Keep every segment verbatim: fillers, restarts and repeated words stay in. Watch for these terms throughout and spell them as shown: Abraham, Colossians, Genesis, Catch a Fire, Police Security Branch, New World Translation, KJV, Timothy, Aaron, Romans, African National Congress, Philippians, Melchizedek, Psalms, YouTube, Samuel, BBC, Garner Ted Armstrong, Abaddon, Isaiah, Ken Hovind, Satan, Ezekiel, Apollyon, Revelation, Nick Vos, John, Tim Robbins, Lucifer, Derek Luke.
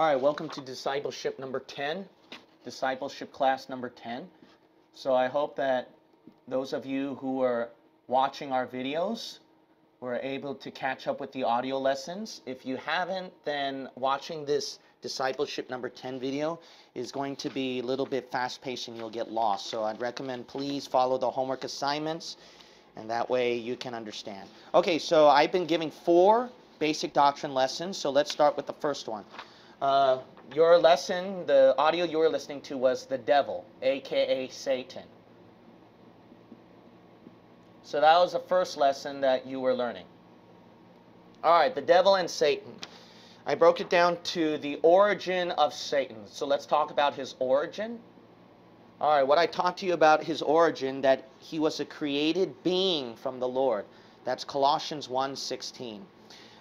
All right, welcome to discipleship number ten, discipleship class number ten. So I hope that those of you who are watching our videos were able to catch up with the audio lessons. If you haven't, then watching this discipleship number ten video is going to be a little bit fast-paced and you'll get lost. So I'd recommend please follow the homework assignments and that way you can understand. Okay, so I've been giving four basic doctrine lessons, so let's start with the first one. Uh, your lesson, the audio you were listening to was the devil, aka Satan. So that was the first lesson that you were learning. Alright, the devil and Satan. I broke it down to the origin of Satan. So let's talk about his origin. Alright, what I talked to you about his origin, that he was a created being from the Lord. That's Colossians one sixteen.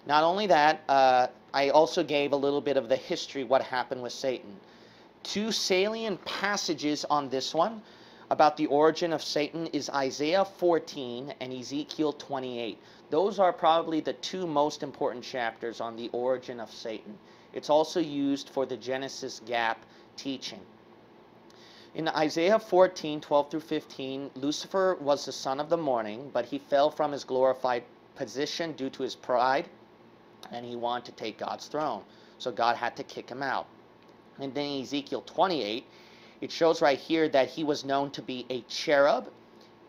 Not only that, uh, I also gave a little bit of the history what happened with Satan. Two salient passages on this one about the origin of Satan is Isaiah fourteen and Ezekiel twenty-eight. Those are probably the two most important chapters on the origin of Satan. It's also used for the Genesis gap teaching. In Isaiah fourteen, twelve through fifteen, Lucifer was the son of the morning, but he fell from his glorified position due to his pride, and he wanted to take God's throne. So God had to kick him out. And then in Ezekiel twenty-eight, it shows right here that he was known to be a cherub.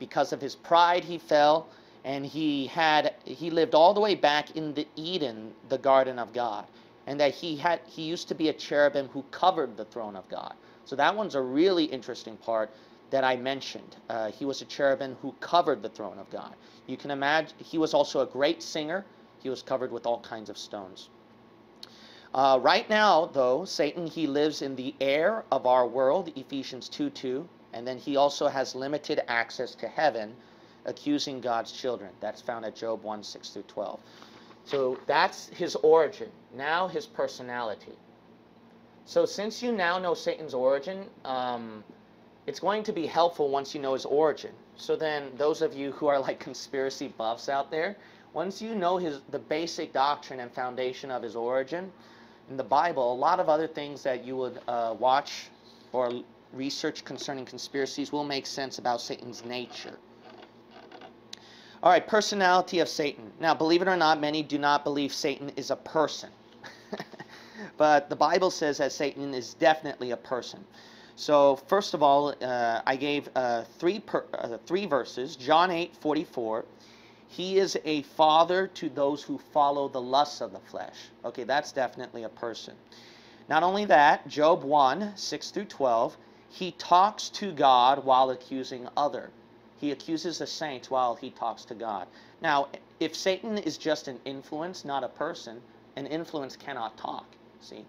Because of his pride he fell, and he had he lived all the way back in the Eden, the garden of God. And that he had he used to be a cherubim who covered the throne of God. So that one's a really interesting part that I mentioned. Uh, he was a cherubim who covered the throne of God. You can imagine he was also a great singer. He was covered with all kinds of stones. Uh, right now, though, Satan, he lives in the air of our world, Ephesians two two, and then he also has limited access to heaven, accusing God's children. That's found at Job one six through twelve. So that's his origin. Now his personality. So since you now know Satan's origin, um, it's going to be helpful once you know his origin. So then those of you who are like conspiracy buffs out there, once you know his, the basic doctrine and foundation of his origin in the Bible, a lot of other things that you would uh, watch or research concerning conspiracies will make sense about Satan's nature. All right, personality of Satan. Now, believe it or not, many do not believe Satan is a person. But the Bible says that Satan is definitely a person. So, first of all, uh, I gave uh, three, per, uh, three verses, John eight forty-four. He is a father to those who follow the lusts of the flesh. Okay, that's definitely a person. Not only that, Job one, six through twelve, he talks to God while accusing other. He accuses the saints while he talks to God. Now, if Satan is just an influence, not a person, an influence cannot talk, see?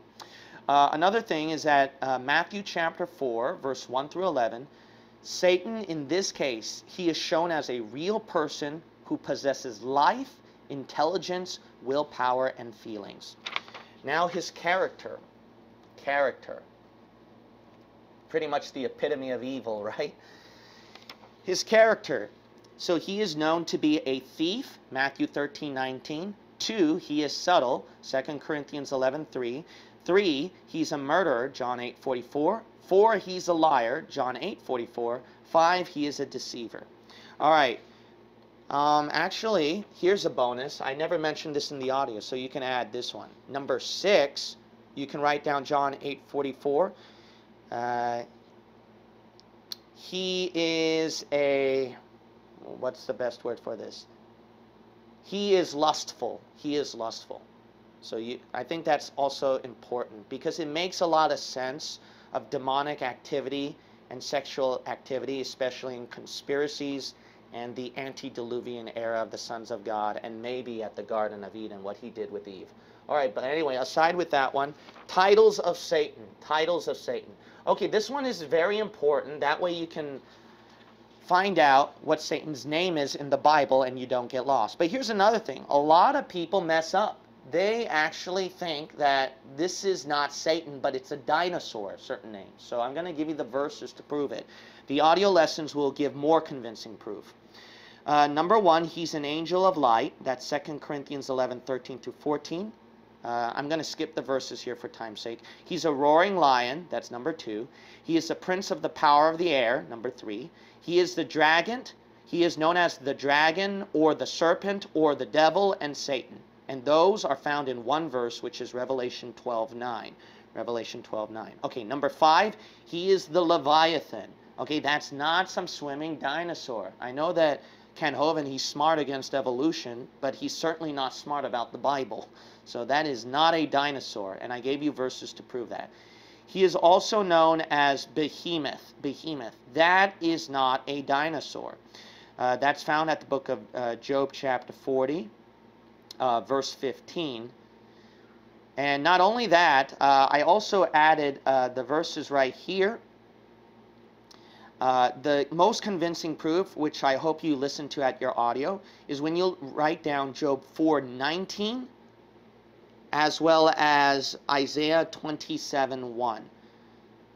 Uh, another thing is that uh, Matthew chapter four, verse one through eleven, Satan, in this case, he is shown as a real person who possesses life, intelligence, willpower, and feelings. Now his character. Character. Pretty much the epitome of evil, right? His character. So he is known to be a thief, Matthew thirteen nineteen. Two, he is subtle, Second Corinthians eleven three. Three, he's a murderer, John eight forty-four. Four, he's a liar, John eight forty-four. Five, he is a deceiver. All right. Um, actually, here's a bonus. I never mentioned this in the audio, so you can add this one. Number six, you can write down John eight forty-four. Uh, he is a, what's the best word for this? He is lustful. He is lustful. So you, I think that's also important because it makes a lot of sense of demonic activity and sexual activity, especially in conspiracies and the antediluvian era of the sons of God, and maybe at the Garden of Eden, what he did with Eve. All right, but anyway, aside with that one, titles of Satan, titles of Satan. Okay, this one is very important. That way you can find out what Satan's name is in the Bible and you don't get lost. But here's another thing. A lot of people mess up. They actually think that this is not Satan, but it's a dinosaur, certain name. So I'm going to give you the verses to prove it. The audio lessons will give more convincing proof. Uh, number one, he's an angel of light. That's Second Corinthians eleven, thirteen through fourteen. Uh, I'm going to skip the verses here for time's sake. He's a roaring lion. That's number two. He is the prince of the power of the air. Number three. He is the dragon. He is known as the dragon or the serpent or the devil and Satan. And those are found in one verse, which is Revelation twelve nine. Revelation twelve nine. Okay, number five. He is the Leviathan. Okay, that's not some swimming dinosaur. I know that Ken Hovind, he's smart against evolution, but he's certainly not smart about the Bible. So that is not a dinosaur, and I gave you verses to prove that. He is also known as Behemoth. Behemoth. That is not a dinosaur. Uh, that's found at the book of uh, Job chapter forty, uh, verse fifteen. And not only that, uh, I also added uh, the verses right here. Uh, the most convincing proof, which I hope you listen to at your audio, is when you write down Job four nineteen, as well as Isaiah twenty-seven one.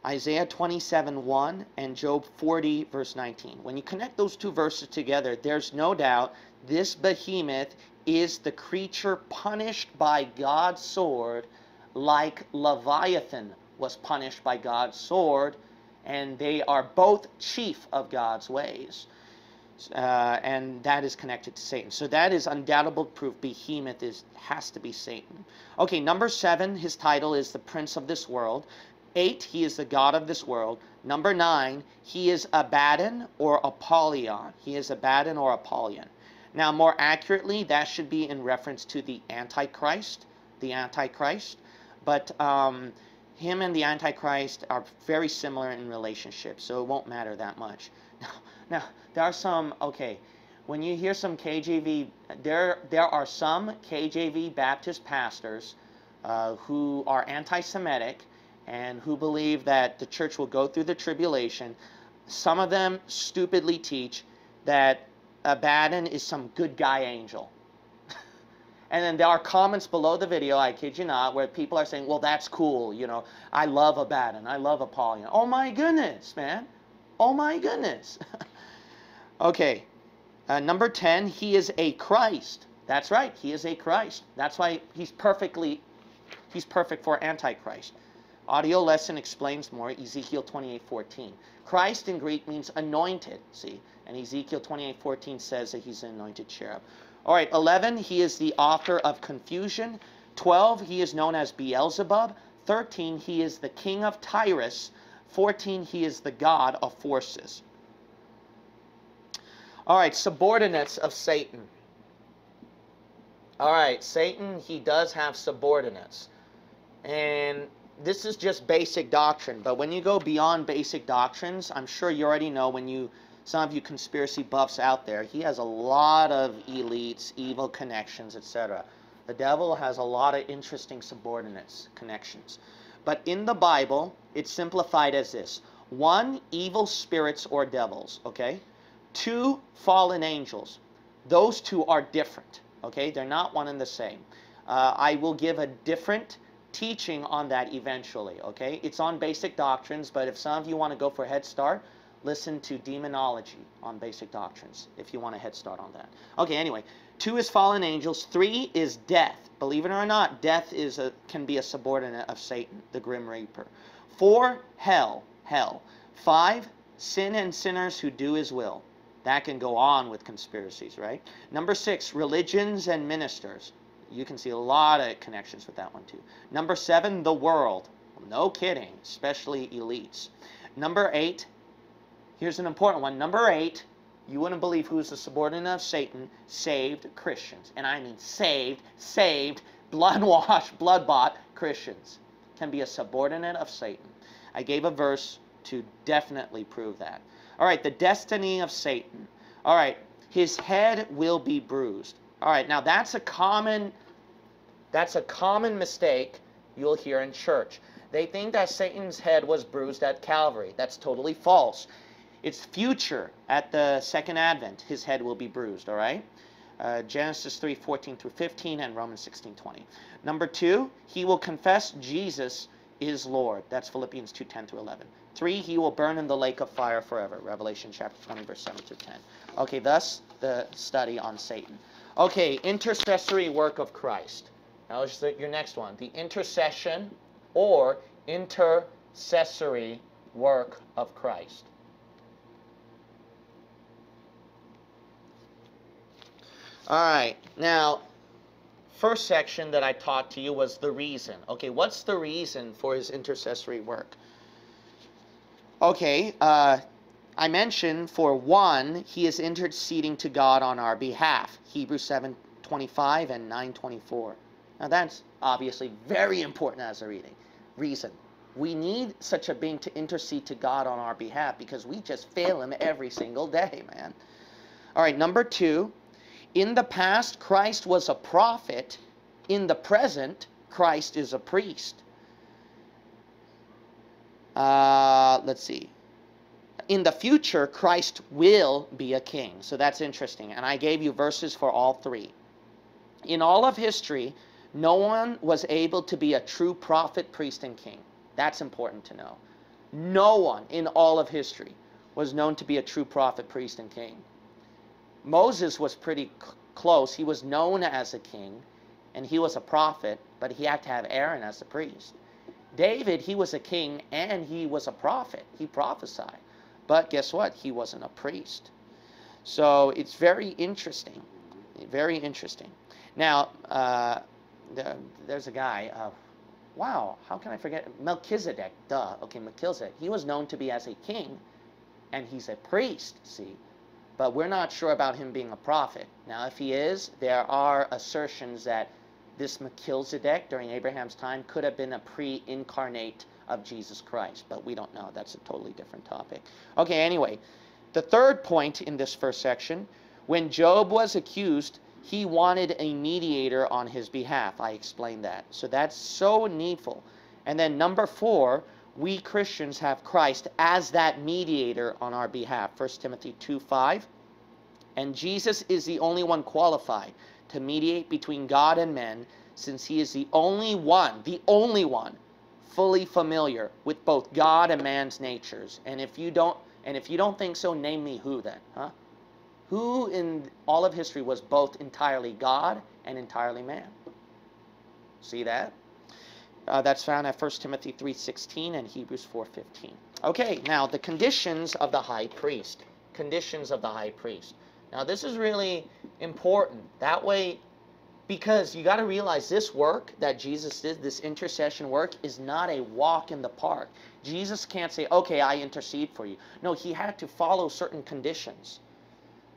Isaiah twenty-seven one and Job forty, verse nineteen. When you connect those two verses together, there's no doubt this behemoth is the creature punished by God's sword, like Leviathan was punished by God's sword, and they are both chief of God's ways. Uh, and that is connected to Satan. So that is undoubtable proof. Behemoth is, has to be Satan. Okay, number seven, his title is the Prince of this world. Eight, he is the God of this world. Number nine, he is Abaddon or Apollyon. He is Abaddon or Apollyon. Now, more accurately, that should be in reference to the Antichrist. The Antichrist. But... Um, Him and the Antichrist are very similar in relationship, so it won't matter that much. Now, now there are some, okay, when you hear some K J V, there, there are some K J V Baptist pastors uh, who are anti-Semitic and who believe that the church will go through the tribulation. Some of them stupidly teach that Abaddon is some good guy angel. And then there are comments below the video, I kid you not, where people are saying, well, that's cool, you know, I love Abaddon, I love Apollyon. Oh my goodness, man. Oh my goodness. Okay, uh, number ten, he is a Christ. That's right, he is a Christ. That's why he's perfectly, he's perfect for Antichrist. Audio lesson explains more, Ezekiel twenty-eight fourteen. Christ in Greek means anointed, see, and Ezekiel twenty-eight fourteen says that he's an anointed cherub. All right, eleven, he is the author of confusion. twelve, he is known as Beelzebub. thirteen, he is the king of Tyrus. fourteen, he is the god of forces. All right, subordinates of Satan. All right, Satan, he does have subordinates. And this is just basic doctrine. But when you go beyond basic doctrines, I'm sure you already know when you... Some of you conspiracy buffs out there, he has a lot of elites, evil connections, et cetera. The devil has a lot of interesting subordinates, connections. But in the Bible, it's simplified as this. One, evil spirits or devils, okay? Two, fallen angels. Those two are different, okay? They're not one and the same. Uh, I will give a different teaching on that eventually, okay? It's on basic doctrines, but if some of you want to go for Head Start, listen to demonology on basic doctrines if you want a head start on that. Okay, anyway, two is fallen angels. Three is death. Believe it or not, death is a, can be a subordinate of Satan, the Grim Reaper. Four, hell, hell. Five, sin and sinners who do his will. That can go on with conspiracies, right? Number six, religions and ministers. You can see a lot of connections with that one too. Number seven, the world. No kidding, especially elites. Number eight, here's an important one. Number eight, you wouldn't believe who's the subordinate of Satan, saved Christians. And I mean saved, saved, blood-washed, blood-bought Christians can be a subordinate of Satan. I gave a verse to definitely prove that. All right, the destiny of Satan. All right, his head will be bruised. All right, now that's a common, that's a common mistake you'll hear in church. They think that Satan's head was bruised at Calvary. That's totally false. It's future at the second advent. His head will be bruised, all right? Uh, Genesis three fourteen through fifteen and Romans sixteen twenty. Number two, he will confess Jesus is Lord. That's Philippians two ten through eleven. Three, he will burn in the lake of fire forever. Revelation chapter twenty, verse seven through ten. Okay, thus the study on Satan. Okay, intercessory work of Christ. Now is your next one, the intercession or intercessory work of Christ. All right, now, first section that I taught to you was the reason. Okay, what's the reason for his intercessory work? Okay, uh, I mentioned for one, he is interceding to God on our behalf. Hebrews seven twenty-five and nine twenty-four. Now that's obviously very important as a reading. Reason. We need such a being to intercede to God on our behalf because we just fail him every single day, man. All right, number two. In the past, Christ was a prophet. In the present, Christ is a priest. Uh, let's see. In the future, Christ will be a king. So that's interesting. And I gave you verses for all three. In all of history, no one was able to be a true prophet, priest, and king. That's important to know. No one in all of history was known to be a true prophet, priest, and king. Moses was pretty close. He was known as a king, and he was a prophet, but he had to have Aaron as a priest. David, he was a king, and he was a prophet. He prophesied. But guess what? He wasn't a priest. So it's very interesting. Very interesting. Now, uh, the, there's a guy. Uh, wow, how can I forget? Melchizedek, duh. Okay, Melchizedek. He was known to be as a king, and he's a priest, see? But we're not sure about him being a prophet. Now, if he is, there are assertions that this Melchizedek during Abraham's time could have been a pre-incarnate of Jesus Christ. But we don't know. That's a totally different topic. Okay, anyway, the third point in this first section, when Job was accused, he wanted a mediator on his behalf. I explained that. So that's so needful. And then number four, we Christians have Christ as that mediator on our behalf. First Timothy two five. And Jesus is the only one qualified to mediate between God and men, since he is the only one, the only one, fully familiar with both God and man's natures. And if you don't, and if you don't think so, name me who then, huh? Who in all of history was both entirely God and entirely man? See that? Uh, that's found at First Timothy three sixteen and Hebrews four fifteen. Okay, now the conditions of the high priest. Conditions of the high priest. Now this is really important. That way, because you got to realize this work that Jesus did, this intercession work, is not a walk in the park. Jesus can't say, okay, I intercede for you. No, he had to follow certain conditions.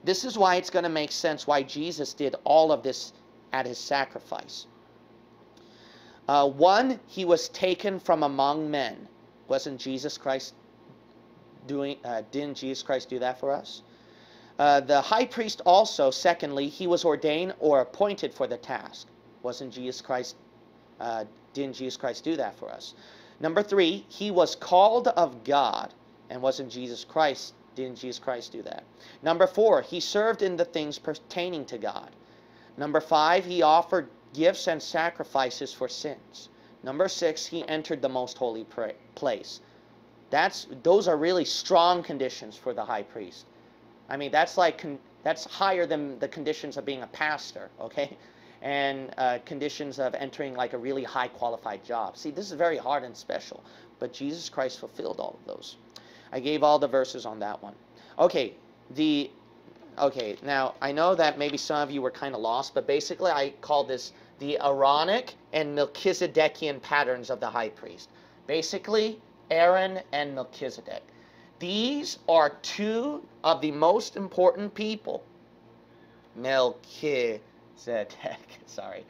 This is why it's going to make sense why Jesus did all of this at his sacrifice. Uh, one, he was taken from among men. Wasn't Jesus Christ doing? Uh, didn't Jesus Christ do that for us? Uh, the high priest also, secondly, he was ordained or appointed for the task. Wasn't Jesus Christ? Uh, didn't Jesus Christ do that for us? Number three, he was called of God, and wasn't Jesus Christ? Didn't Jesus Christ do that? Number four, he served in the things pertaining to God. Number five, he offered gifts and sacrifices for sins. Number six, he entered the most holy place. That's those are really strong conditions for the high priest. I mean, that's like that's higher than the conditions of being a pastor, okay, and uh, conditions of entering like a really high qualified job. See, this is very hard and special, but Jesus Christ fulfilled all of those. I gave all the verses on that one. Okay, the. Okay, now I know that maybe some of you were kind of lost, but basically I call this the Aaronic and Melchizedekian patterns of the high priest. Basically, Aaron and Melchizedek. These are two of the most important people. Melchizedek, sorry.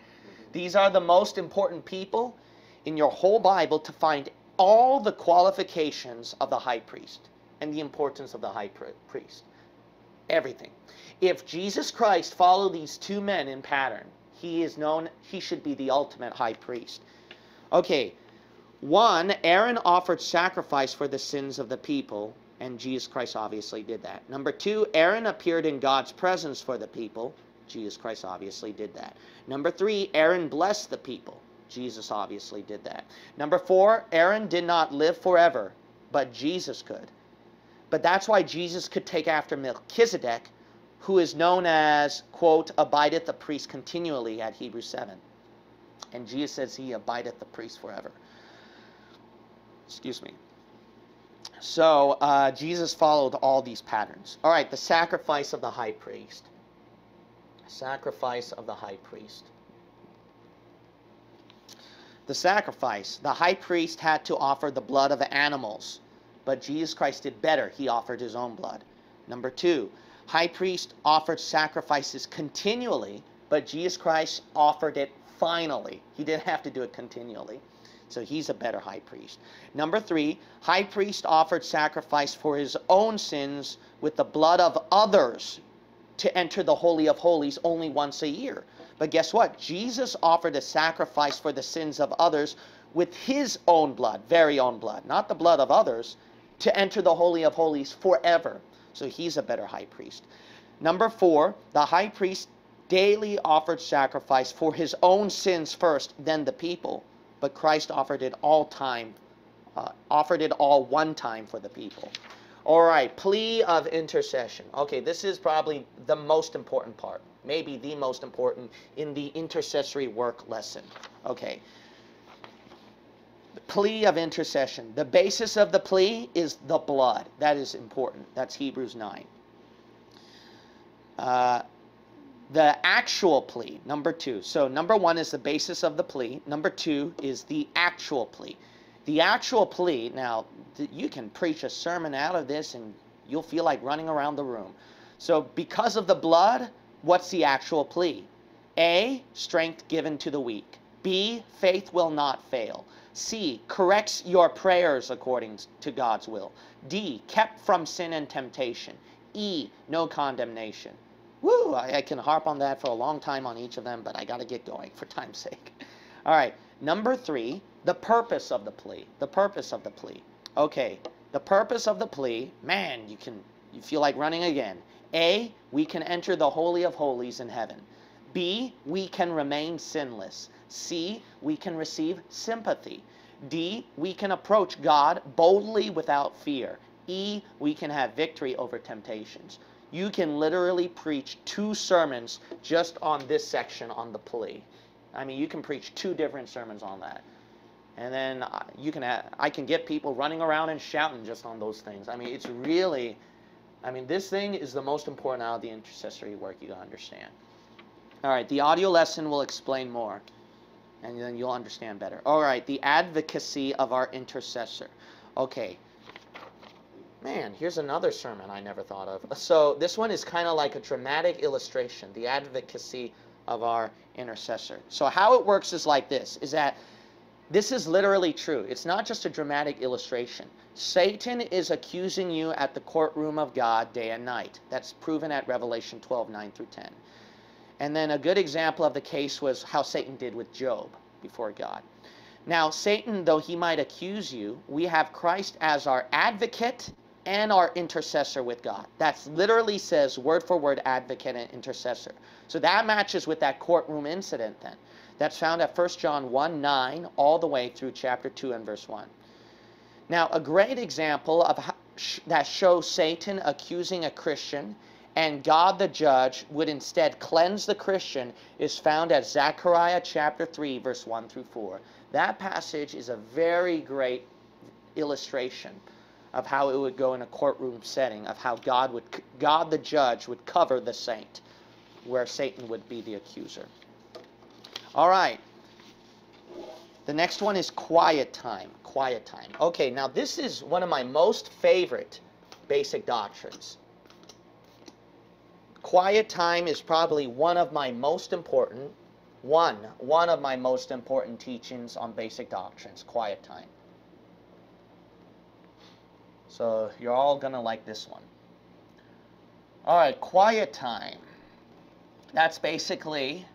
These are the most important people in your whole Bible to find all the qualifications of the high priest and the importance of the high priest. Everything. If Jesus Christ followed these two men in pattern, he is known, he should be the ultimate high priest. Okay, one, Aaron offered sacrifice for the sins of the people, and Jesus Christ obviously did that. Number two, Aaron appeared in God's presence for the people. Jesus Christ obviously did that. Number three, Aaron blessed the people. Jesus obviously did that. Number four, Aaron did not live forever, but Jesus could. But that's why Jesus could take after Melchizedek, who is known as, quote, abideth the priest continually at Hebrews seven. And Jesus says he abideth the priest forever. Excuse me. So uh, Jesus followed all these patterns. All right, the sacrifice of the high priest. Sacrifice of the high priest. The sacrifice. The high priest had to offer the blood of animals, but Jesus Christ did better. He offered his own blood. Number two, high priest offered sacrifices continually, but Jesus Christ offered it finally. He didn't have to do it continually. So he's a better high priest. Number three, high priest offered sacrifice for his own sins with the blood of others to enter the Holy of Holies only once a year. But guess what? Jesus offered a sacrifice for the sins of others with his own blood, very own blood, not the blood of others, to enter the Holy of Holies forever. So he's a better high priest. Number four, the high priest daily offered sacrifice for his own sins first, then the people. But Christ offered it all time, uh, offered it all one time for the people. All right, plea of intercession. Okay, this is probably the most important part, maybe the most important in the intercessory work lesson. Okay, the plea of intercession. The basis of the plea is the blood. That is important. That's Hebrews nine. Uh, The actual plea, number two. So number one is the basis of the plea. Number two is the actual plea. The actual plea, now, you can preach a sermon out of this and you'll feel like running around the room. So because of the blood, what's the actual plea? A, strength given to the weak. B, faith will not fail. C, corrects your prayers according to God's will. D, kept from sin and temptation. E, no condemnation. Woo, I, I can harp on that for a long time on each of them, but I got to get going for time's sake. All right, number three, the purpose of the plea. The purpose of the plea. Okay, the purpose of the plea, man, you can you feel like running again. A, we can enter the Holy of Holies in heaven. B, we can remain sinless. C, we can receive sympathy. D, we can approach God boldly without fear. E, we can have victory over temptations. You can literally preach two sermons just on this section on the plea. I mean, you can preach two different sermons on that. And then you can have, I can get people running around and shouting just on those things. I mean, it's really, I mean, this thing is the most important out of the intercessory work you gotta understand. All right, the audio lesson will explain more, and then you'll understand better. All right, the advocacy of our intercessor. Okay. Man, here's another sermon I never thought of. So this one is kind of like a dramatic illustration, the advocacy of our intercessor. So how it works is like this, is that this is literally true. It's not just a dramatic illustration. Satan is accusing you at the courtroom of God day and night. That's proven at Revelation twelve, nine through ten. And then a good example of the case was how Satan did with Job before God. Now, Satan, though he might accuse you, we have Christ as our advocate and our intercessor with God. That literally says word for word, advocate and intercessor. So that matches with that courtroom incident then. That's found at First John one, nine, all the way through chapter two and verse one. Now, a great example of how sh that shows Satan accusing a Christian and God the judge would instead cleanse the Christian is found at Zechariah chapter three, verse one through four. That passage is a very great illustration of how it would go in a courtroom setting, of how God would, God the judge would cover the saint, where Satan would be the accuser. All right. The next one is quiet time. Quiet time. Okay, now this is one of my most favorite basic doctrines. Quiet time is probably one of my most important, one, one of my most important teachings on basic doctrines, quiet time. So you're all going to like this one. All right, quiet time. That's basically,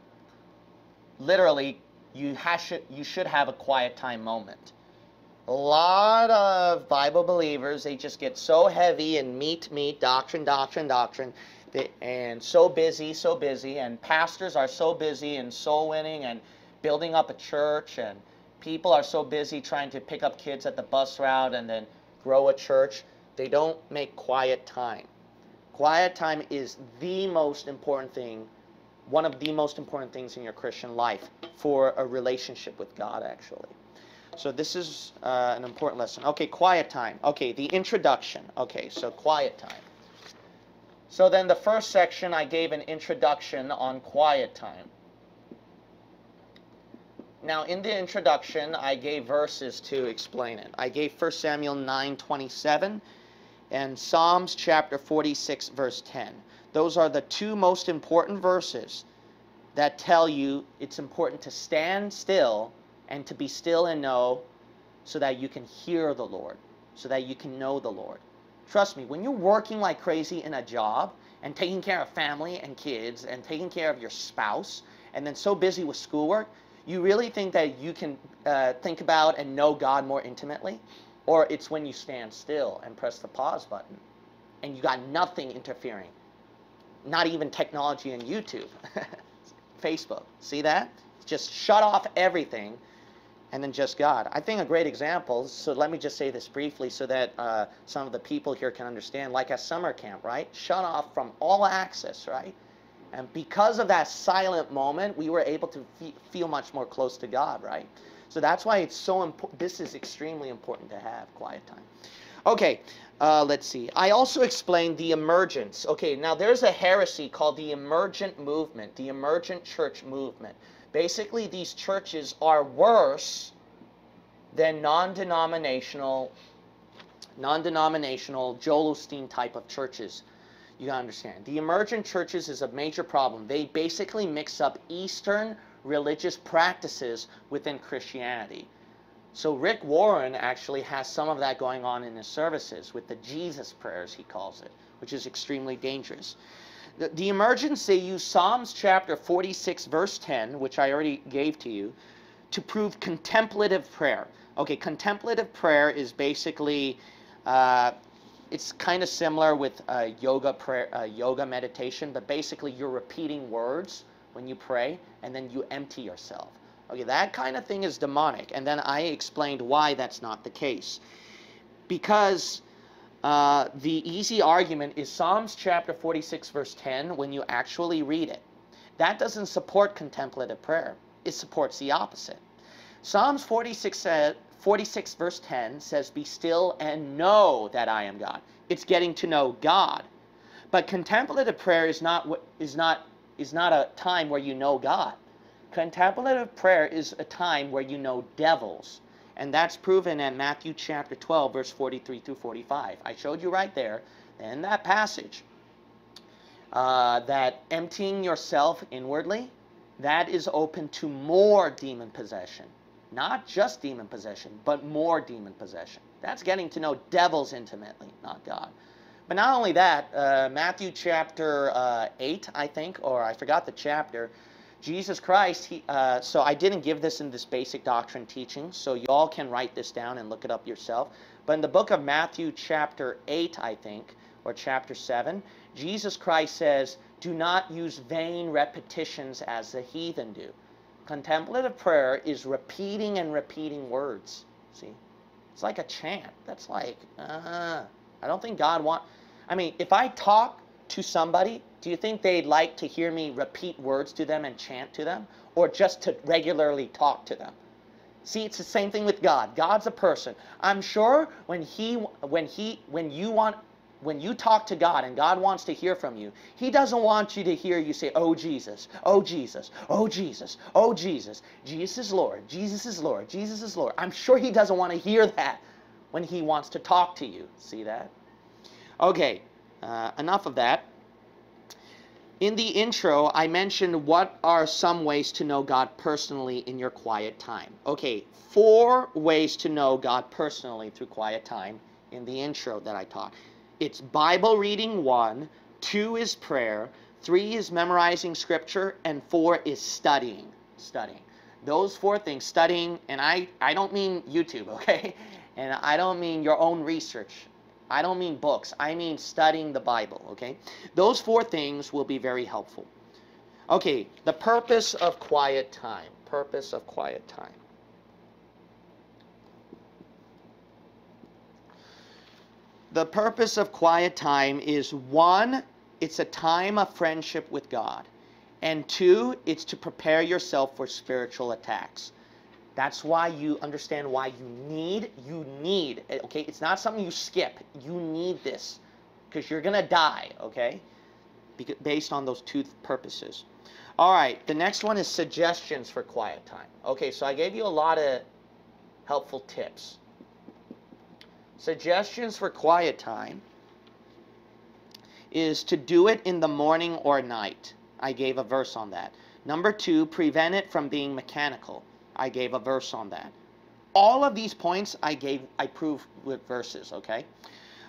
literally, you, hash it, you should have a quiet time moment. A lot of Bible believers, they just get so heavy in meat, meat, doctrine, doctrine, doctrine, they, and so busy, so busy, and pastors are so busy in soul winning and building up a church, and people are so busy trying to pick up kids at the bus route and then grow a church, they don't make quiet time. Quiet time is the most important thing one of the most important things in your Christian life for a relationship with God, actually. So this is uh, an important lesson. Okay, quiet time. Okay, the introduction. Okay, so quiet time. So then the first section, I gave an introduction on quiet time. Now, in the introduction, I gave verses to explain it. I gave First Samuel nine twenty-seven and Psalms chapter forty-six, verse ten. Those are the two most important verses that tell you it's important to stand still and to be still and know, so that you can hear the Lord, so that you can know the Lord. Trust me, when you're working like crazy in a job and taking care of family and kids and taking care of your spouse and then so busy with schoolwork, you really think that you can uh, think about and know God more intimately? Or it's when you stand still and press the pause button and you got nothing interfering. Not even technology and YouTube, Facebook. See that? Just shut off everything and then just God. I think a great example, so let me just say this briefly so that uh, some of the people here can understand, like a summer camp, right? Shut off from all access, right? And because of that silent moment, we were able to fe feel much more close to God, right? So that's why it's so important. This is extremely important to have quiet time. Okay, uh, let's see. I also explained the emergence. Okay, now there's a heresy called the emergent movement, the emergent church movement. Basically, these churches are worse than non-denominational, non-denominational Joel Osteen type of churches. You gotta understand. The emergent churches is a major problem. They basically mix up Eastern religious practices within Christianity. So Rick Warren actually has some of that going on in his services with the Jesus prayers, he calls it, which is extremely dangerous. The, the emergents, they use Psalms chapter forty-six, verse ten, which I already gave to you, to prove contemplative prayer. Okay, contemplative prayer is basically... Uh, It's kind of similar with uh, yoga prayer, uh, yoga meditation, but basically you're repeating words when you pray, and then you empty yourself. Okay, that kind of thing is demonic, and then I explained why that's not the case. Because uh, the easy argument is Psalms chapter forty-six, verse ten, when you actually read it. That doesn't support contemplative prayer. It supports the opposite. Psalms forty-six, forty-six verse ten says, "Be still and know that I am God." It's getting to know God. But contemplative prayer is not, is not, is not a time where you know God. Contemplative prayer is a time where you know devils. And that's proven in Matthew chapter twelve, verse forty-three through forty-five. I showed you right there in that passage uh, that emptying yourself inwardly, that is open to more demon possession. Not just demon possession, but more demon possession. That's getting to know devils intimately, not God. But not only that, uh, Matthew chapter eight, I think, or I forgot the chapter, Jesus Christ, he, uh, so I didn't give this in this basic doctrine teaching, so you all can write this down and look it up yourself. But in the book of Matthew chapter eight, I think, or chapter seven, Jesus Christ says, "Do not use vain repetitions as the heathen do." Contemplative prayer is repeating and repeating words. See? It's like a chant. That's like, uh-huh. I don't think God wants... I mean, if I talk to somebody, do you think they'd like to hear me repeat words to them and chant to them? Or just to regularly talk to them? See, it's the same thing with God. God's a person. I'm sure when he, when he, when you want... When you talk to God and God wants to hear from you, He doesn't want you to hear you say, "Oh Jesus, oh Jesus, oh Jesus, oh Jesus, Jesus is Lord, Jesus is Lord, Jesus is Lord." I'm sure He doesn't want to hear that when He wants to talk to you. See that? Okay, uh, enough of that. In the intro, I mentioned what are some ways to know God personally in your quiet time. Okay, four ways to know God personally through quiet time in the intro that I taught. It's Bible reading, one. Two is prayer. Three is memorizing scripture. And four is studying. Studying. Those four things, studying, and I, I don't mean YouTube, okay? And I don't mean your own research. I don't mean books. I mean studying the Bible, okay? Those four things will be very helpful. Okay, the purpose of quiet time. Purpose of quiet time. The purpose of quiet time is, one, it's a time of friendship with God. And two, it's to prepare yourself for spiritual attacks. That's why you understand why you need, you need, okay? It's not something you skip. You need this because you're going to die, okay? Because, based on those two purposes. All right, the next one is suggestions for quiet time. Okay, so I gave you a lot of helpful tips. Suggestions for quiet time is to do it in the morning or night. I gave a verse on that. Number two, prevent it from being mechanical. I gave a verse on that. All of these points I gave, I proved with verses, okay?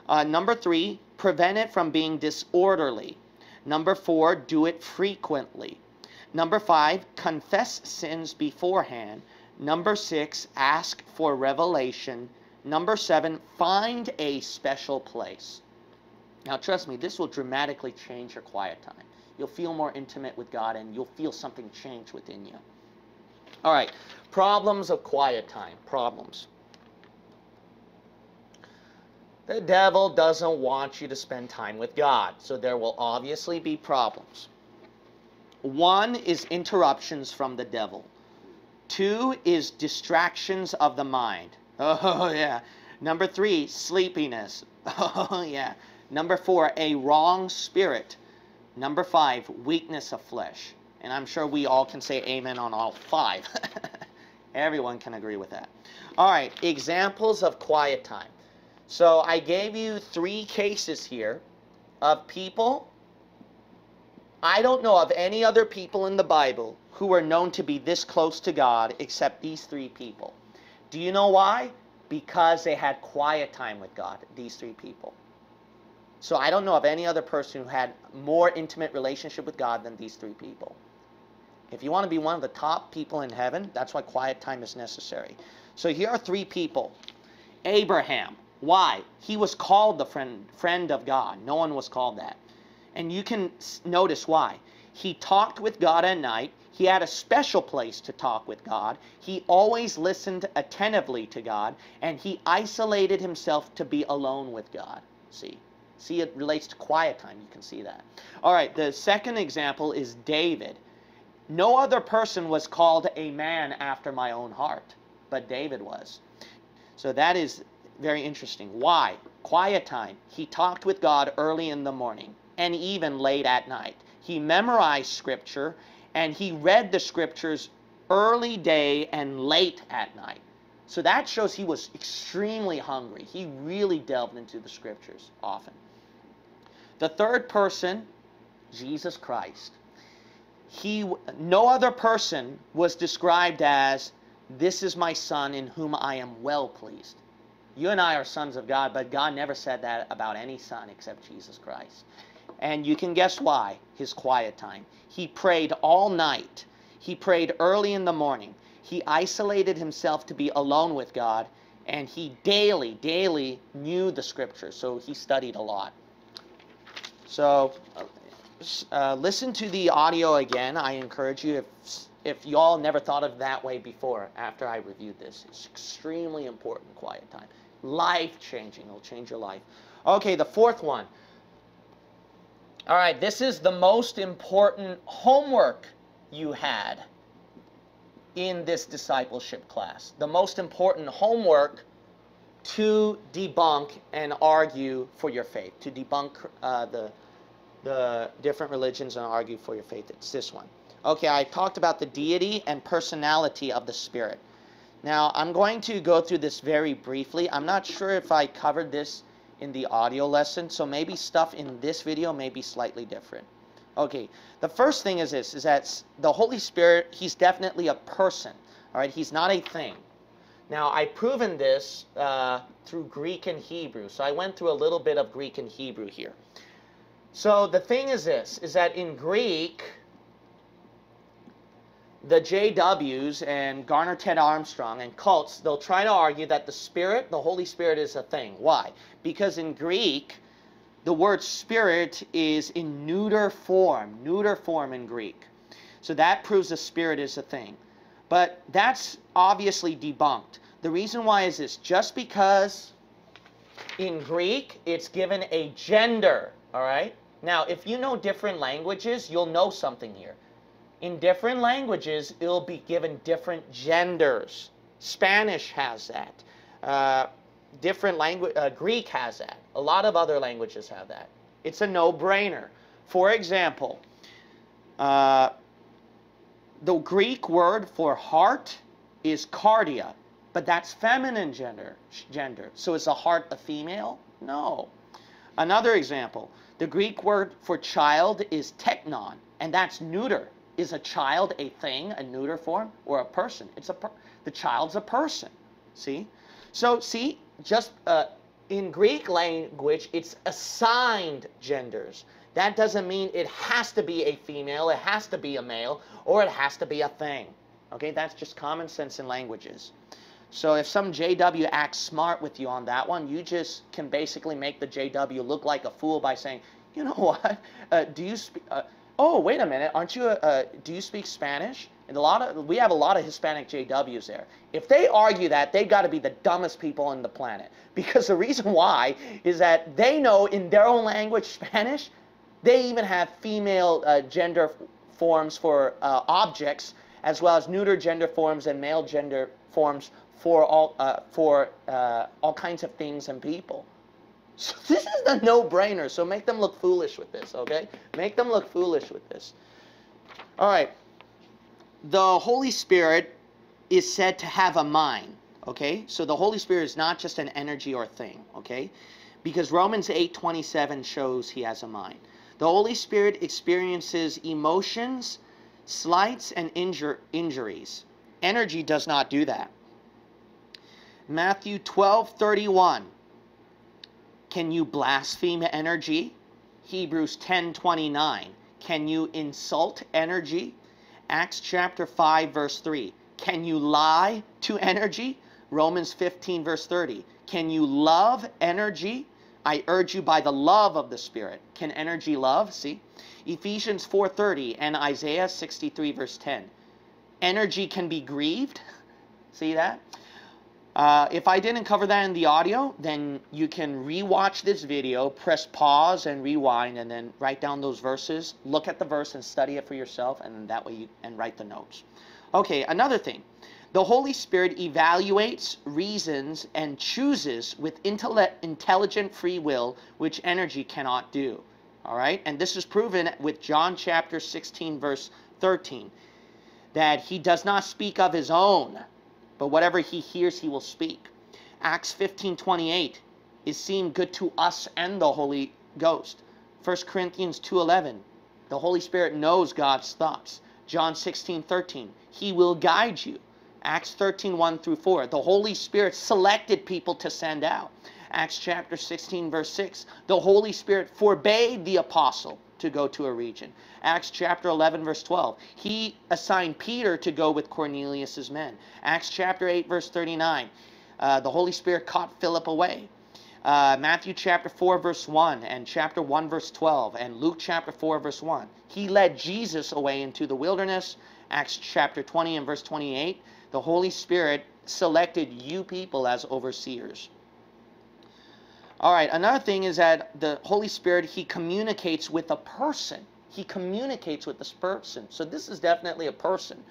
Uh, number three, prevent it from being disorderly. Number four, do it frequently. Number five, confess sins beforehand. Number six, ask for revelation. Number seven, find a special place. Now, trust me, this will dramatically change your quiet time. You'll feel more intimate with God, and you'll feel something change within you. All right, problems of quiet time, problems. The devil doesn't want you to spend time with God, so there will obviously be problems. One is interruptions from the devil. Two is distractions of the mind. Oh, yeah. Number three, sleepiness. Oh, yeah. Number four, a wrong spirit. Number five, weakness of flesh. And I'm sure we all can say amen on all five. Everyone can agree with that. All right, examples of quiet time. So I gave you three cases here of people. I don't know of any other people in the Bible who are known to be this close to God except these three people. Do you know why? Because they had quiet time with God, these three people. So I don't know of any other person who had more intimate relationship with God than these three people. If you want to be one of the top people in heaven, that's why quiet time is necessary. So here are three people. Abraham. Why? He was called the friend, friend of God. No one was called that. And you can notice why. He talked with God at night. He had a special place to talk with God. He always listened attentively to God. And he isolated himself to be alone with God. See? See, it relates to quiet time. You can see that. All right, the second example is David. No other person was called a man after my own heart, but David was. So that is very interesting. Why? Quiet time. He talked with God early in the morning and even late at night. He memorized scripture and he read the scriptures early day and late at night. So that shows he was extremely hungry. He really delved into the scriptures often. The third person, Jesus Christ. He, no other person was described as, "This is my son in whom I am well pleased." You and I are sons of God, but God never said that about any son except Jesus Christ. And you can guess why, his quiet time. He prayed all night. He prayed early in the morning. He isolated himself to be alone with God. And he daily, daily knew the scriptures. So he studied a lot. So uh, listen to the audio again. I encourage you, if, if you all never thought of that way before, after I reviewed this. It's extremely important, quiet time. Life-changing. It'll change your life. Okay, the fourth one. All right, this is the most important homework you had in this discipleship class. The most important homework to debunk and argue for your faith, to debunk uh, the, the different religions and argue for your faith. It's this one. Okay, I talked about the deity and personality of the Spirit. Now, I'm going to go through this very briefly. I'm not sure if I covered this in the audio lesson, so maybe stuff in this video may be slightly different. Okay, the first thing is this, is that the Holy Spirit, he's definitely a person, all right? He's not a thing. Now, I've proven this uh, through Greek and Hebrew, so I went through a little bit of Greek and Hebrew here. So the thing is this, is that in Greek, the J Ws and Garner Ted Armstrong and cults, they'll try to argue that the Spirit, the Holy Spirit, is a thing. Why? Because in Greek, the word spirit is in neuter form, neuter form in Greek. So that proves the Spirit is a thing. But that's obviously debunked. The reason why is this. Just because in Greek, it's given a gender, all right? Now, if you know different languages, you'll know something here. in different languages, it'll be given different genders. Spanish has that. Uh, different language, uh, Greek has that. A lot of other languages have that. It's a no-brainer. For example, uh, the Greek word for heart is cardia, but that's feminine gender. Gender. So is the heart a female? No. Another example, the Greek word for child is teknon, and that's neuter. Is a child a thing, a neuter form, or a person? It's a per the child's a person. See? So, see, just uh, in Greek language, it's assigned genders. That doesn't mean it has to be a female, it has to be a male, or it has to be a thing. Okay, that's just common sense in languages. So if some J W acts smart with you on that one, you just can basically make the J W look like a fool by saying, you know what, uh, do you speak, uh, oh, wait a minute, aren't you, a, uh, do you speak Spanish? And a lot of, we have a lot of Hispanic J Ws there. If they argue that, they've got to be the dumbest people on the planet. Because the reason why is that they know in their own language, Spanish, they even have female uh, gender forms for uh, objects, as well as neuter gender forms and male gender forms for all uh, for uh, all kinds of things and people. So this is the no-brainer. So make them look foolish with this, okay? Make them look foolish with this. All right. The Holy Spirit is said to have a mind, okay? So the Holy Spirit is not just an energy or thing, okay? Because Romans eight twenty-seven shows he has a mind. The Holy Spirit experiences emotions, slights, and injur injuries. Energy does not do that. Matthew twelve thirty-one. Can you blaspheme energy? Hebrews ten twenty-nine. Can you insult energy? Acts chapter five verse three. Can you lie to energy? Romans fifteen verse thirty. Can you love energy? I urge you by the love of the Spirit. Can energy love? See? Ephesians four thirty and Isaiah sixty-three verse ten. Energy can be grieved. See that? Uh, if I didn't cover that in the audio, then you can rewatch this video, press pause and rewind, and then write down those verses, look at the verse and study it for yourself, and that way you and write the notes. Okay, another thing. The Holy Spirit evaluates, reasons, and chooses with intelligent free will, which energy cannot do. All right? And this is proven with John chapter sixteen verse thirteen, that he does not speak of his own, but whatever he hears, he will speak. Acts fifteen twenty-eight is seen good to us and the Holy Ghost. First Corinthians two eleven, the Holy Spirit knows God's thoughts. John sixteen thirteen, he will guide you. Acts thirteen one through four, the Holy Spirit selected people to send out. Acts chapter sixteen verse six, the Holy Spirit forbade the apostle to go to a region. Acts chapter eleven verse twelve, he assigned Peter to go with Cornelius's men. Acts chapter eight verse thirty-nine, uh, the Holy Spirit caught Philip away. Uh, Matthew chapter four verse one and chapter one verse twelve and Luke chapter four verse one, he led Jesus away into the wilderness. Acts chapter twenty and verse twenty-eight, the Holy Spirit selected you people as overseers. All right, another thing is that the Holy Spirit, he communicates with a person. He communicates with this person. So this is definitely a person.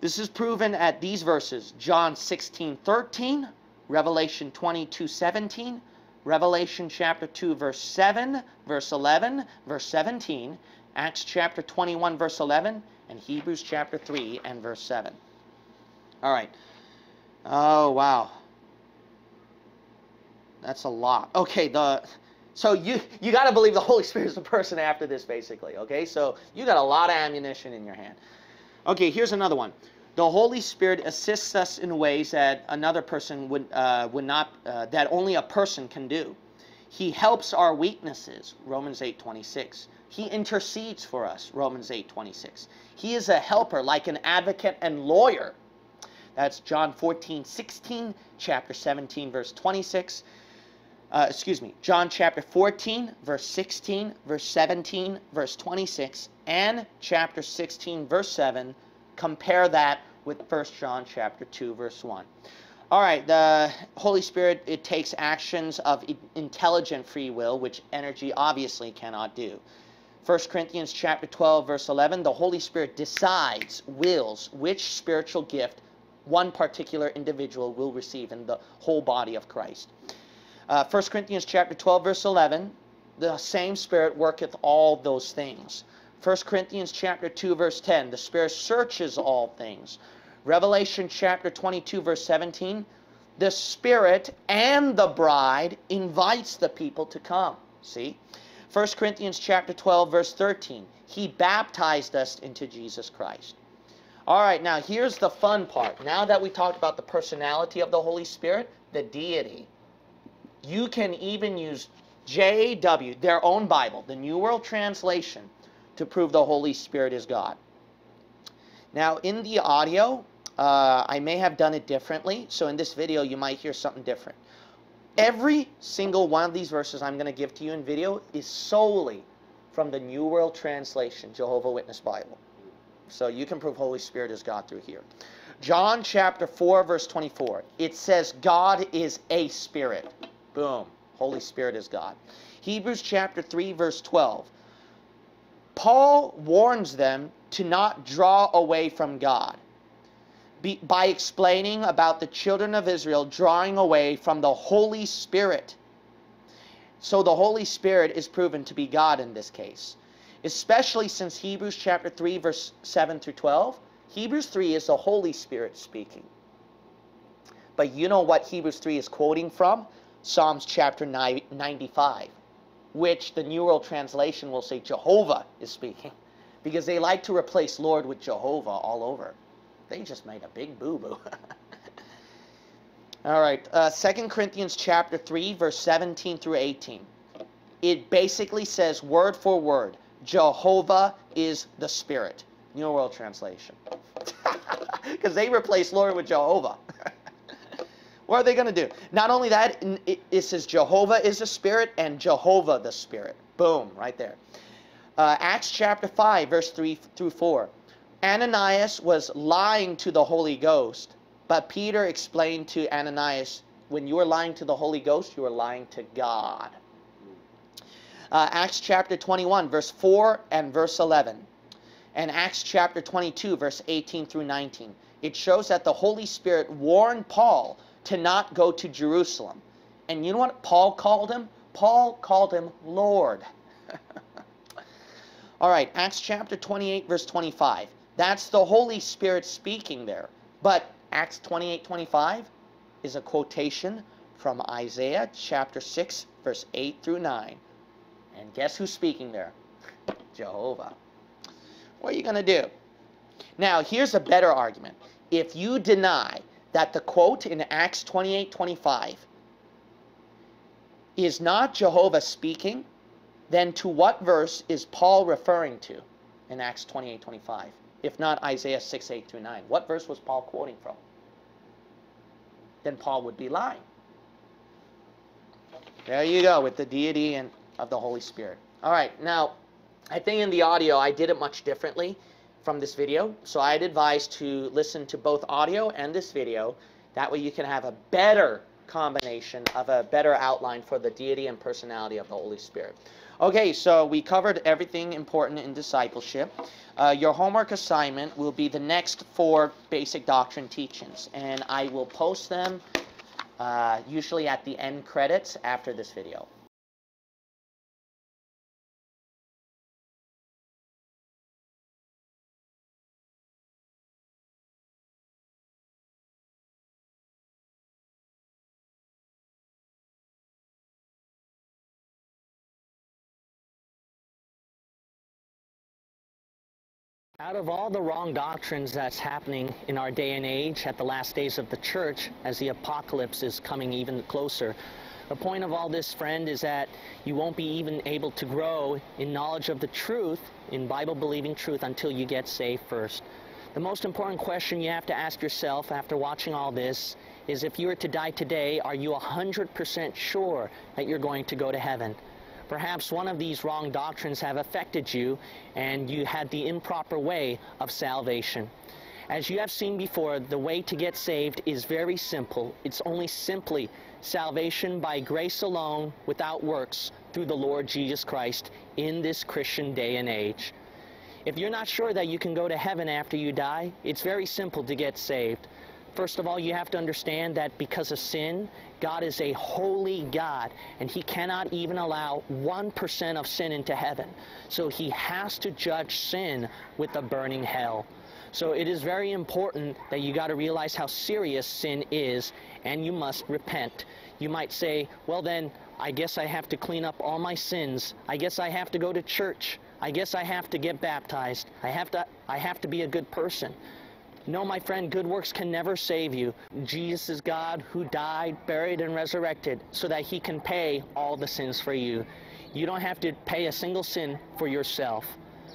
This is proven at these verses, John sixteen thirteen, Revelation twenty-two seventeen, Revelation chapter two verse seven, verse eleven, verse seventeen, Acts chapter twenty-one verse eleven, and Hebrews chapter three and verse seven. All right. Oh, wow. That's a lot. Okay, the so you you got to believe the Holy Spirit is the person after this, basically. Okay, so you got a lot of ammunition in your hand. Okay, here's another one. The Holy Spirit assists us in ways that another person would uh, would not uh, that only a person can do. He helps our weaknesses. Romans eight twenty-six. He intercedes for us. Romans eight twenty-six. He is a helper, like an advocate and lawyer. That's John fourteen sixteen, chapter seventeen verse twenty-six. Uh, excuse me, John chapter fourteen, verse sixteen, verse seventeen, verse twenty-six, and chapter sixteen, verse seven. Compare that with First John chapter two, verse one. All right, the Holy Spirit, it takes actions of intelligent free will, which energy obviously cannot do. First Corinthians chapter twelve, verse eleven, the Holy Spirit decides, wills, which spiritual gift one particular individual will receive in the whole body of Christ. Uh, First Corinthians chapter twelve, verse eleven, the same Spirit worketh all those things. First Corinthians chapter two, verse ten, the Spirit searches all things. Revelation chapter twenty-two, verse seventeen, the Spirit and the bride invites the people to come. See? First Corinthians chapter twelve, verse thirteen, he baptized us into Jesus Christ. All right, now here's the fun part. Now that we talked about the personality of the Holy Spirit, the deity, you can even use J W, their own Bible, the New World Translation, to prove the Holy Spirit is God. Now, in the audio, uh, I may have done it differently, so in this video you might hear something different. Every single one of these verses I'm going to give to you in video is solely from the New World Translation, Jehovah's Witness Bible. So you can prove Holy Spirit is God through here. John chapter four, verse twenty-four. It says God is a spirit. Boom. Holy Spirit is God. Hebrews chapter three, verse twelve. Paul warns them to not draw away from God by explaining about the children of Israel drawing away from the Holy Spirit. So the Holy Spirit is proven to be God in this case, especially since Hebrews chapter three, verse seven through twelve. Hebrews three is the Holy Spirit speaking. But you know what Hebrews three is quoting from? Psalms chapter ninety-five, which the New World Translation will say Jehovah is speaking, because they like to replace Lord with Jehovah all over. They just made a big boo-boo. All right, uh, Second Corinthians chapter three, verse seventeen through eighteen. It basically says word for word, Jehovah is the Spirit. New World Translation. Because they replaced Lord with Jehovah. What are they going to do? Not only that, it says Jehovah is the Spirit and Jehovah the Spirit. Boom, right there. Uh, Acts chapter five, verse three through four. Ananias was lying to the Holy Ghost, but Peter explained to Ananias, when you are lying to the Holy Ghost, you are lying to God. Uh, Acts chapter twenty-one, verse four and verse eleven. And Acts chapter twenty-two, verse eighteen through nineteen. It shows that the Holy Spirit warned Paul to not go to Jerusalem. And you know what Paul called him? Paul called him Lord. All right, Acts chapter twenty-eight, verse twenty-five. That's the Holy Spirit speaking there. But Acts twenty-eight twenty-five is a quotation from Isaiah chapter six, verse eight through nine. And guess who's speaking there? Jehovah. What are you going to do? Now, here's a better argument. If you deny that the quote in Acts twenty-eight twenty-five is not Jehovah speaking, then to what verse is Paul referring to in Acts twenty-eight twenty-five? If not Isaiah six eight through nine. What verse was Paul quoting from? Then Paul would be lying. There you go with the deity and of the Holy Spirit. All right, now, I think in the audio I did it much differently from this video, so I'd advise to listen to both audio and this video. That way you can have a better combination of a better outline for the deity and personality of the Holy Spirit. Okay, so we covered everything important in discipleship. Uh, your homework assignment will be the next four basic doctrine teachings, and I will post them uh, usually at the end credits after this video. Out of all the wrong doctrines that's happening in our day and age at the last days of the church, as the apocalypse is coming even closer, the point of all this, friend, is that you won't be even able to grow in knowledge of the truth, in Bible-believing truth, until you get saved first. The most important question you have to ask yourself after watching all this is, if you were to die today, are you one hundred percent sure that you're going to go to heaven? Perhaps one of these wrong doctrines have affected you, and you had the improper way of salvation. As you have seen before, the way to get saved is very simple. It's only simply salvation by grace alone, without works, through the Lord Jesus Christ in this Christian day and age. If you're not sure that you can go to heaven after you die, it's very simple to get saved. First of all, you have to understand that because of sin, God is a holy God, and He cannot even allow one percent of sin into heaven. So He has to judge sin with a burning hell. So it is very important that you got to realize how serious sin is, and you must repent. You might say, well then, I guess I have to clean up all my sins. I guess I have to go to church. I guess I have to get baptized. I have to, I have to be a good person. No, my friend, good works can never save you. Jesus is God who died, buried, and resurrected so that He can pay all the sins for you. You don't have to pay a single sin for yourself.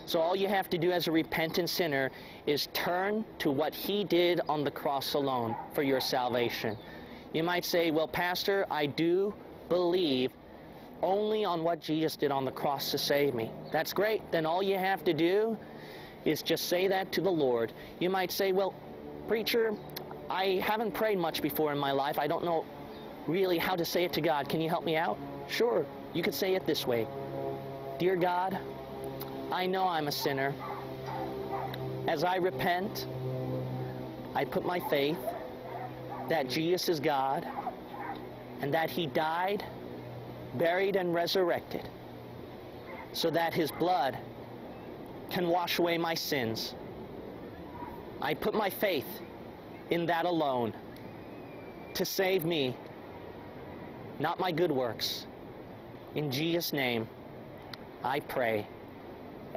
So all you have to do as a repentant sinner is turn to what He did on the cross alone for your salvation. You might say, well, Pastor, I do believe only on what Jesus did on the cross to save me. That's great. Then all you have to do is just say that to the Lord. You might say, well, preacher, I haven't prayed much before in my life. I don't know really how to say it to God. Can you help me out? Sure, you could say it this way. Dear God, I know I'm a sinner. As I repent, I put my faith that Jesus is God and that He died, buried, and resurrected so that His blood can wash away my sins. I put my faith in that alone to save me, not my good works. In Jesus' name, I pray.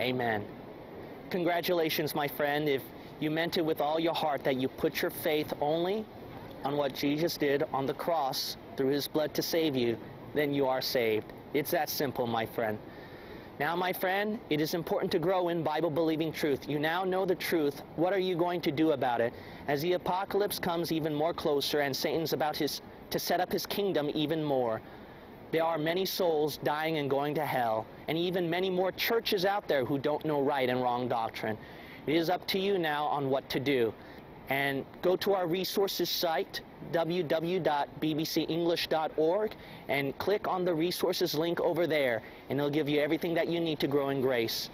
Amen. Congratulations, my friend, if you meant it with all your heart that you put your faith only on what Jesus did on the cross through His blood to save you, then you are saved. It's that simple, my friend. Now, my friend, it is important to grow in Bible-believing truth. You now know the truth. What are you going to do about it? As the apocalypse comes even more closer and Satan's about his, to set up his kingdom even more, there are many souls dying and going to hell, and even many more churches out there who don't know right and wrong doctrine. It is up to you now on what to do. And go to our resources site, w w w dot b b c english dot org, and click on the resources link over there, and it'll give you everything that you need to grow in grace.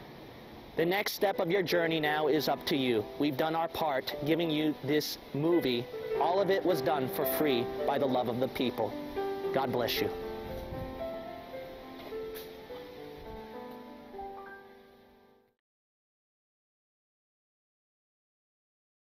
The next step of your journey now is up to you. We've done our part giving you this movie. All of it was done for free by the love of the people. God bless you.